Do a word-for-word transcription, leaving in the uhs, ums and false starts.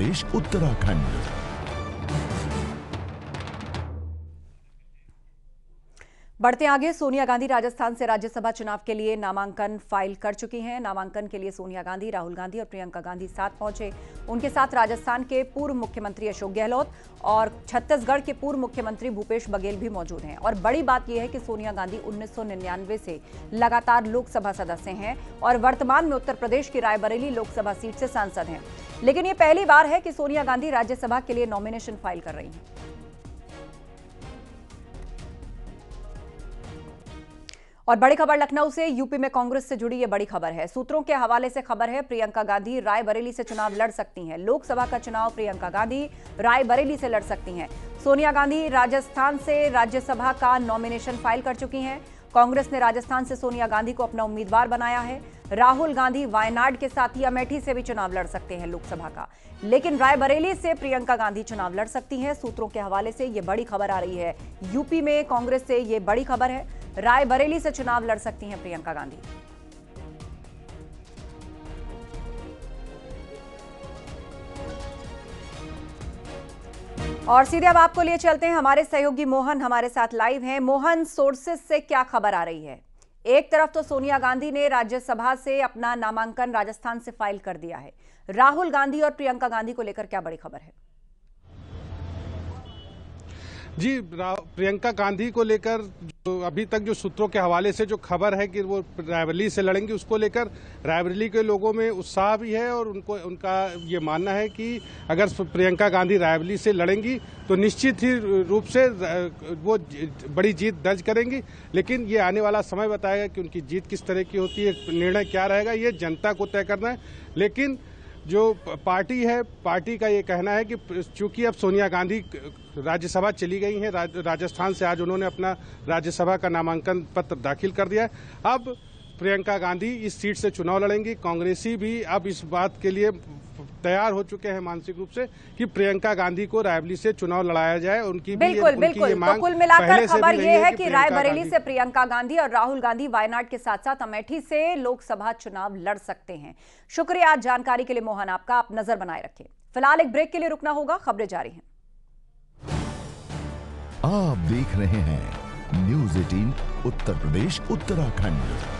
प्रदेश उत्तराखंड। बढ़ते आगे, सोनिया गांधी राजस्थान से राज्यसभा चुनाव के लिए नामांकन फाइल कर चुकी हैं। नामांकन के लिए सोनिया गांधी, राहुल गांधी और प्रियंका गांधी साथ पहुंचे। उनके साथ राजस्थान के पूर्व मुख्यमंत्री अशोक गहलोत और छत्तीसगढ़ के पूर्व मुख्यमंत्री भूपेश बघेल भी मौजूद हैं। और बड़ी बात यह है कि सोनिया गांधी उन्नीस सौ निन्यानवे से लगातार लोकसभा सदस्य हैं और वर्तमान में उत्तर प्रदेश की रायबरेली लोकसभा सीट से सांसद हैं। लेकिन ये पहली बार है कि सोनिया गांधी राज्यसभा के लिए नॉमिनेशन फाइल कर रही हैं। और बड़ी खबर लखनऊ से, यूपी में कांग्रेस से जुड़ी ये बड़ी खबर है। सूत्रों के हवाले से खबर है, प्रियंका गांधी रायबरेली से चुनाव लड़ सकती हैं। लोकसभा का चुनाव प्रियंका गांधी रायबरेली से लड़ सकती हैं। सोनिया गांधी राजस्थान से राज्यसभा का नॉमिनेशन फाइल कर चुकी हैं। कांग्रेस ने राजस्थान से सोनिया गांधी को अपना उम्मीदवार बनाया है। राहुल गांधी वायनाड के साथ ही अमेठी से भी चुनाव लड़ सकते हैं लोकसभा का, लेकिन रायबरेली से प्रियंका गांधी चुनाव लड़ सकती हैं। सूत्रों के हवाले से ये बड़ी खबर आ रही है। यूपी में कांग्रेस से ये बड़ी खबर है, रायबरेली से चुनाव लड़ सकती हैं प्रियंका गांधी। और सीधे अब आपको लिए चलते हैं, हमारे सहयोगी मोहन हमारे साथ लाइव हैं। मोहन, सोर्सेस से क्या खबर आ रही है? एक तरफ तो सोनिया गांधी ने राज्यसभा से अपना नामांकन राजस्थान से फाइल कर दिया है। राहुल गांधी और प्रियंका गांधी को लेकर क्या बड़ी खबर है? जी, प्रियंका गांधी को लेकर तो अभी तक जो सूत्रों के हवाले से जो खबर है कि वो रायबरेली से लड़ेंगी, उसको लेकर रायबरेली के लोगों में उत्साह भी है और उनको उनका ये मानना है कि अगर प्रियंका गांधी रायबरेली से लड़ेंगी तो निश्चित ही रूप से वो बड़ी जीत दर्ज करेंगी। लेकिन ये आने वाला समय बताएगा कि उनकी जीत किस तरह की होती है, निर्णय क्या रहेगा, ये जनता को तय करना है। लेकिन जो पार्टी है, पार्टी का ये कहना है कि चूंकि अब सोनिया गांधी राज्यसभा चली गई हैं, राज, राजस्थान से आज उन्होंने अपना राज्यसभा का नामांकन पत्र दाखिल कर दिया है। अब प्रियंका गांधी इस सीट से चुनाव लड़ेंगी। कांग्रेसी भी अब इस बात के लिए तैयार हो चुके हैं मानसिक रूप से कि प्रियंका गांधी को रायबरेली से चुनाव लड़ाया जाए। उनकी बिल्कुल भी, बिल्कुल उनकी तो कुल मिलाकर खबर ये है कि रायबरेली से प्रियंका गांधी और राहुल गांधी वायनाड के साथ साथ अमेठी से लोकसभा चुनाव लड़ सकते हैं। शुक्रिया जानकारी के लिए मोहन आपका। आप नजर बनाए रखें। फिलहाल एक ब्रेक के लिए रुकना होगा, खबरें जारी हैं। आप देख रहे हैं न्यूज़ अठारह उत्तर प्रदेश उत्तराखंड।